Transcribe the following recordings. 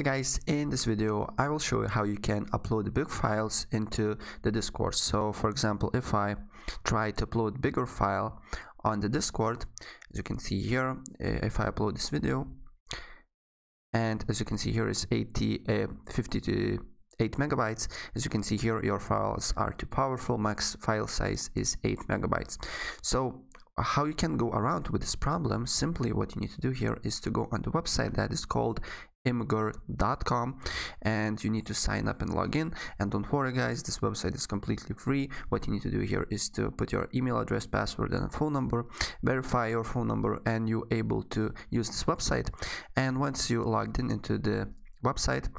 Hey guys, in this video I will show you how you can upload big files into the Discord. So for example, if I try to upload bigger file on the Discord, as you can see here, if I upload this video, and as you can see here is 58 megabytes. As you can see here, your files are too powerful, max file size is 8 megabytes. So how you can go around with this problem? Simply what you need to do here is to go on the website that is called Imgur.com, and you need to sign up and log in. And don't worry guys, this website is completely free. What you need to do here is to put your email address, password and phone number, verify your phone number, and you're able to use this website. And once you logged in into the website,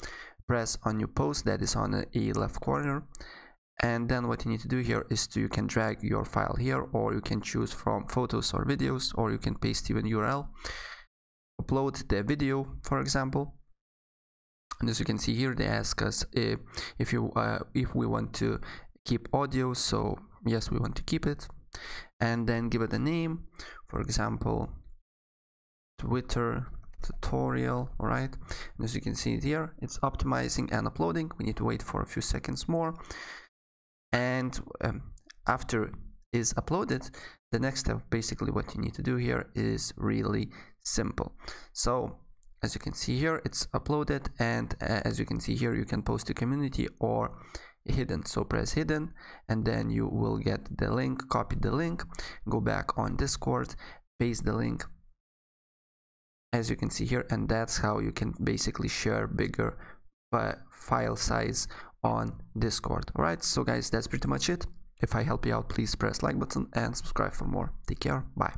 press on new post that is on the left corner. And then what you need to do here is to, you can drag your file here, or you can choose from photos or videos, or you can paste even URL. Upload the video, for example, and as you can see here, they ask us if we want to keep audio. So yes, we want to keep it, and then give it a name, for example, Twitter tutorial. All right, and as you can see here, it's optimizing and uploading. We need to wait for a few seconds more, and after is uploaded, the next step, basically what you need to do here is really simple. So as you can see here, it's uploaded, and as you can see here, you can post to community or hidden. So press hidden, and then you will get the link. Copy the link, go back on Discord, paste the link, as you can see here, and that's how you can basically share bigger file size on Discord. All right, so guys, that's pretty much it. If I help you out, please press like button and subscribe for more. Take care, bye.